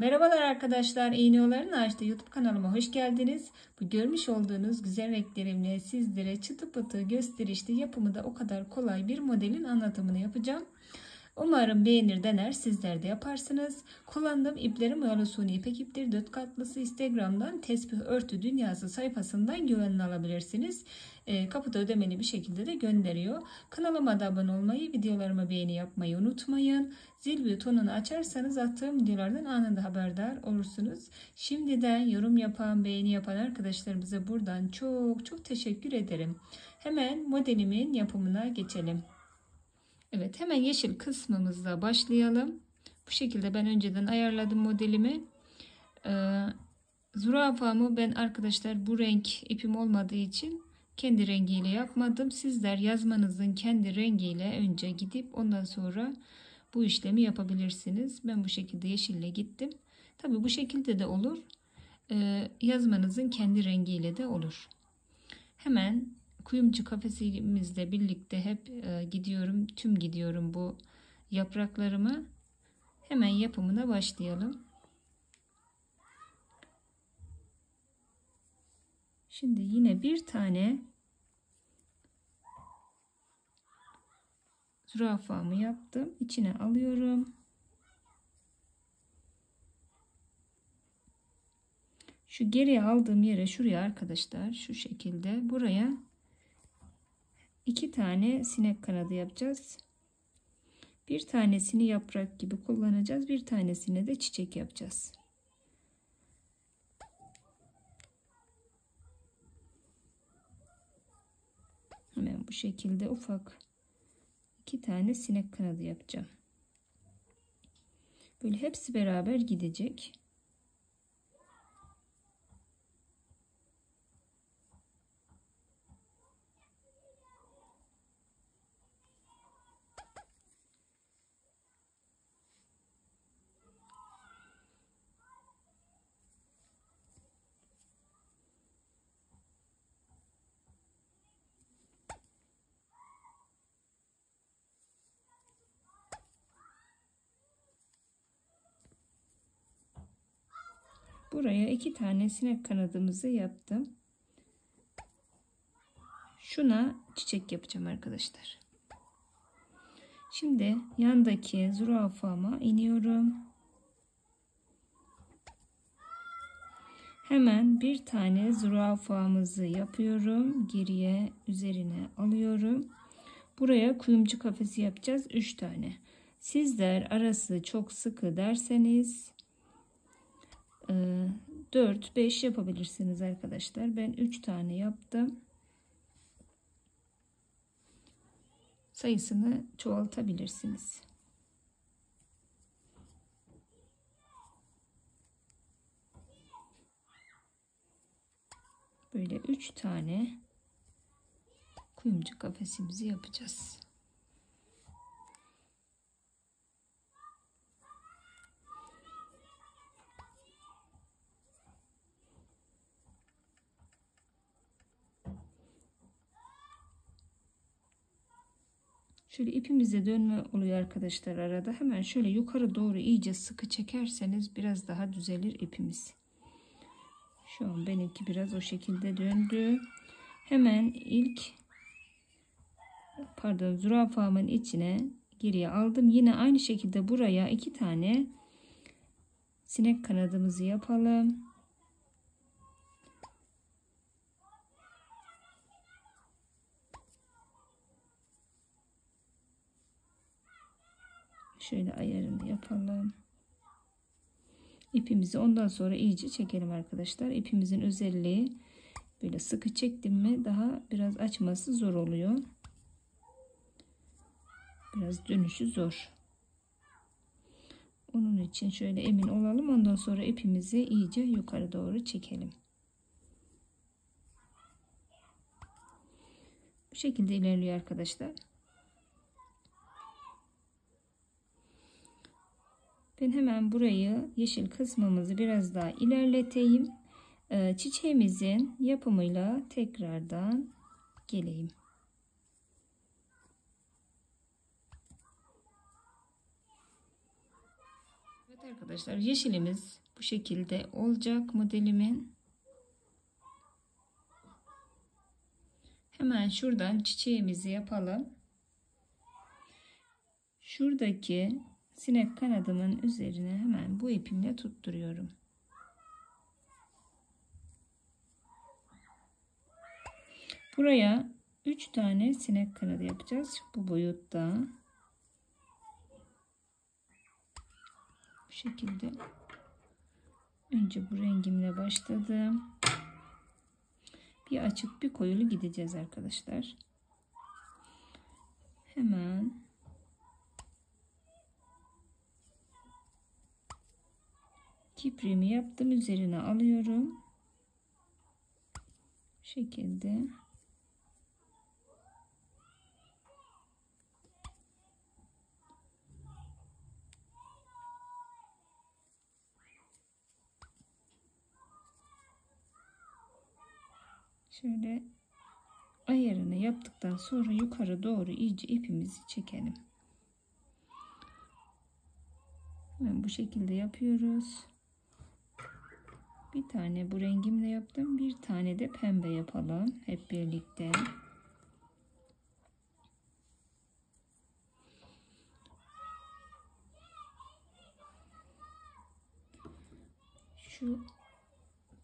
Merhabalar arkadaşlar, İğne Oyaları'nı açtı YouTube kanalıma hoş geldiniz. Bu görmüş olduğunuz güzel renklerimle sizlere çıtı pıtı gösterişli, yapımı da o kadar kolay bir modelin anlatımını yapacağım. Umarım beğenir, dener, sizler de yaparsınız. Kullandığım iplerim oyalı suni ipek iptir, 4 katlısı. Instagram'dan tesbih örtü dünyası sayfasından güvenli alabilirsiniz. Kapıda ödemeli bir şekilde de gönderiyor. Kanalıma da abone olmayı, videolarıma beğeni yapmayı unutmayın. Zil butonunu açarsanız attığım videolardan anında haberdar olursunuz. Şimdiden yorum yapan, beğeni yapan arkadaşlarımıza buradan çok çok teşekkür ederim. Hemen modelimin yapımına geçelim. Evet, hemen yeşil kısmımızla başlayalım. Bu şekilde ben önceden ayarladım modelimi. Zürafamı ben arkadaşlar bu renk ipim olmadığı için kendi rengiyle yapmadım. Sizler yazmanızın kendi rengiyle önce gidip ondan sonra bu işlemi yapabilirsiniz. Ben bu şekilde yeşille gittim. Tabii bu şekilde de olur. Yazmanızın kendi rengiyle de olur. Hemen kuyumcu kafesimizle birlikte hep gidiyorum bu yapraklarımı. Hemen yapımına başlayalım. Şimdi yine bir tane zürafamı yaptım. İçine alıyorum. Şu geriye aldığım yere, şuraya arkadaşlar, şu şekilde buraya 2 tane sinek kanadı yapacağız. Bir tanesini yaprak gibi kullanacağız. Bir tanesine de çiçek yapacağız. Hemen bu şekilde ufak 2 tane sinek kanadı yapacağım. Böyle hepsi beraber gidecek. Buraya 2 tane sinek kanadımızı yaptım. Şuna çiçek yapacağım arkadaşlar. Şimdi yandaki zürafama iniyorum. Hemen bir tane zürafamızı yapıyorum. Geriye üzerine alıyorum. Buraya kuyumcu kafesi yapacağız. 3 tane. Sizler arası çok sıkı derseniz 4-5 yapabilirsiniz arkadaşlar. Ben 3 tane yaptım. Sayısını çoğaltabilirsiniz. Böyle 3 tane kuyumcu kafesimizi yapacağız. Şöyle ipimizde dönme oluyor arkadaşlar arada. Hemen şöyle yukarı doğru iyice sıkı çekerseniz biraz daha düzelir ipimiz. Şu an benimki biraz o şekilde döndü. Hemen zürafamın içine geriye aldım. Yine aynı şekilde buraya 2 tane sinek kanadımızı yapalım. Şöyle ayarını yapalım. İpimizi ondan sonra iyice çekelim arkadaşlar. İpimizin özelliği böyle sıkı çektim mi daha biraz açması zor oluyor. Biraz dönüşü zor. Onun için şöyle emin olalım. Ondan sonra ipimizi iyice yukarı doğru çekelim. Bu şekilde ilerliyor arkadaşlar. Ben hemen burayı, yeşil kısmımızı biraz daha ilerleteyim. Çiçeğimizin yapımıyla tekrardan geleyim. Evet Arkadaşlar yeşilimiz bu şekilde olacak modelimin. Hemen şuradan çiçeğimizi yapalım. Şuradaki sinek kanadımın üzerine hemen bu ipimle tutturuyorum. Buraya 3 tane sinek kanadı yapacağız. Bu boyutta. Bu şekilde. Önce bu rengimle başladım. Bir açık bir koyulu gideceğiz arkadaşlar. Hemen. Kipriğimi yaptım. Üzerine alıyorum. Bu şekilde. Şöyle ayarını yaptıktan sonra yukarı doğru iyice ipimizi çekelim. Hemen bu şekilde yapıyoruz. Bir tane bu rengimle yaptım. Bir tane de pembe yapalım. Hep birlikte. Şu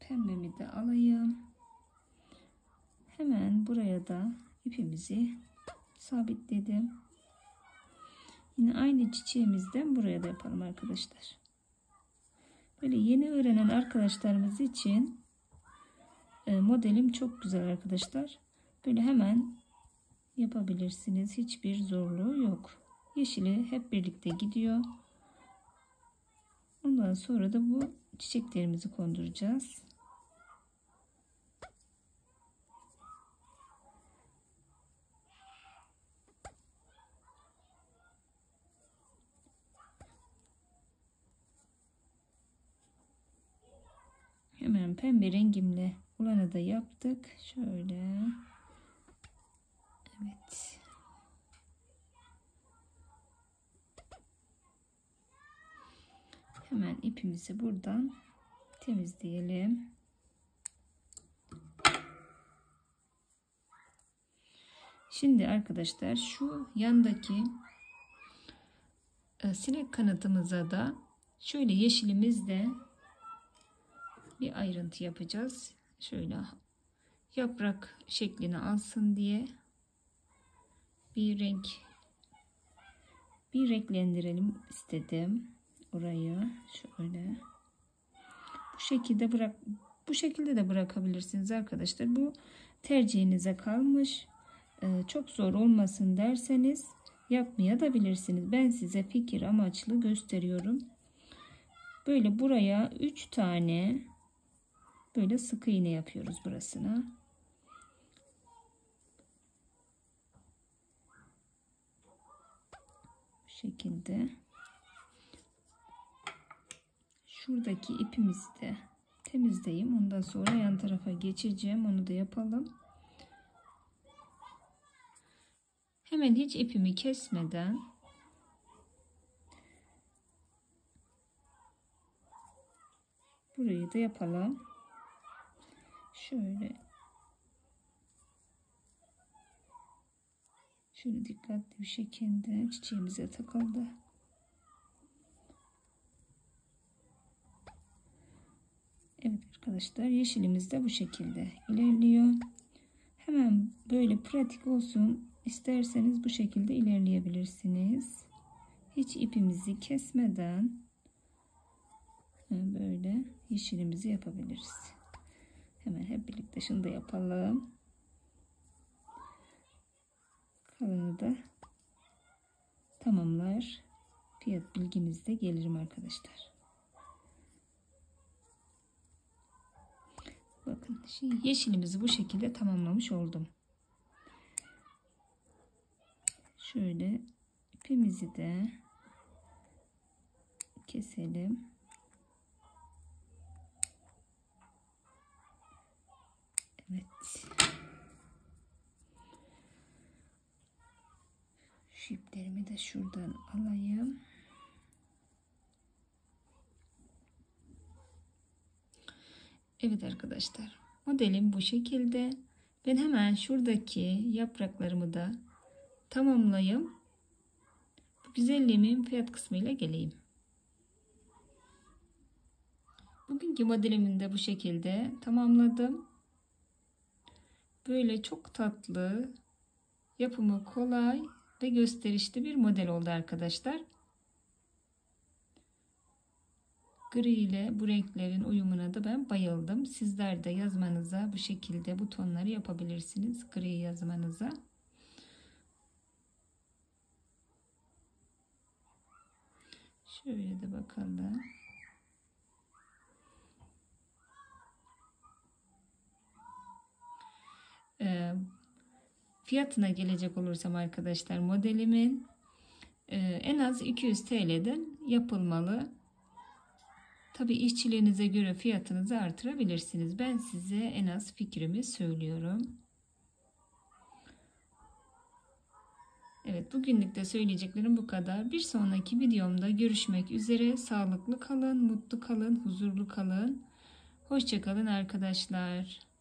pembemi de alayım. Hemen buraya da ipimizi sabitledim. Yine aynı çiçeğimizden buraya da yapalım arkadaşlar. Böyle yeni öğrenen arkadaşlarımız için modelim çok güzel arkadaşlar. Böyle hemen yapabilirsiniz. Hiçbir zorluğu yok. Yeşili hep birlikte gidiyor. Ondan sonra da bu çiçeklerimizi konduracağız. Hemen pembe rengimle olanı da yaptık. Şöyle. Evet. Hemen ipimizi buradan temizleyelim. Şimdi arkadaşlar şu yandaki sinek kanadımıza da şöyle yeşilimizle bir ayrıntı yapacağız. Şöyle yaprak şeklini alsın diye bir renklendirelim istedim orayı. Şöyle bu şekilde de bırakabilirsiniz arkadaşlar. Bu tercihinize kalmış. Çok zor olmasın derseniz yapmaya da bilirsiniz. Ben size fikir amaçlı gösteriyorum. Böyle buraya 3 tane böyle sık iğne yapıyoruz burasına. Bu şekilde. Şuradaki ipimizi de temizleyeyim. Ondan sonra yan tarafa geçeceğim. Onu da yapalım. Hemen hiç ipimi kesmeden burayı da yapalım. Şöyle dikkatli bir şekilde çiçeğimize takıldı. Evet arkadaşlar, yeşilimiz de bu şekilde ilerliyor. Hemen böyle pratik olsun isterseniz bu şekilde ilerleyebilirsiniz. Hiç ipimizi kesmeden böyle yeşilimizi yapabiliriz. Hemen hep birlikte şunu da yapalım. Kalanı da tamamlar. Fiyat bilgimizde gelirim arkadaşlar. Bakın şimdi yeşilimizi bu şekilde tamamlamış oldum. Şöyle ipimizi de keselim. Evet. Şu iplerimi de şuradan alayım. Evet arkadaşlar, modelim bu şekilde. Ben hemen şuradaki yapraklarımı da tamamlayayım. Bu güzelliğimin fiyat kısmıyla geleyim. Bugünkü modelimi de bu şekilde tamamladım. Böyle çok tatlı, yapımı kolay ve gösterişli bir model oldu arkadaşlar. Gri ile bu renklerin uyumuna da ben bayıldım. Sizler de yazmanıza bu şekilde bu tonları yapabilirsiniz. Gri yazmanıza. Şöyle de bakalım. Fiyatına gelecek olursam arkadaşlar, modelimin en az 200 TL'den yapılmalı. Tabi işçiliğinize göre fiyatınızı artırabilirsiniz. Ben size en az fikrimi söylüyorum. Evet, bugünlük de söyleyeceklerim bu kadar. Bir sonraki videomda görüşmek üzere. Sağlıklı kalın, mutlu kalın, huzurlu kalın. Hoşça kalın arkadaşlar.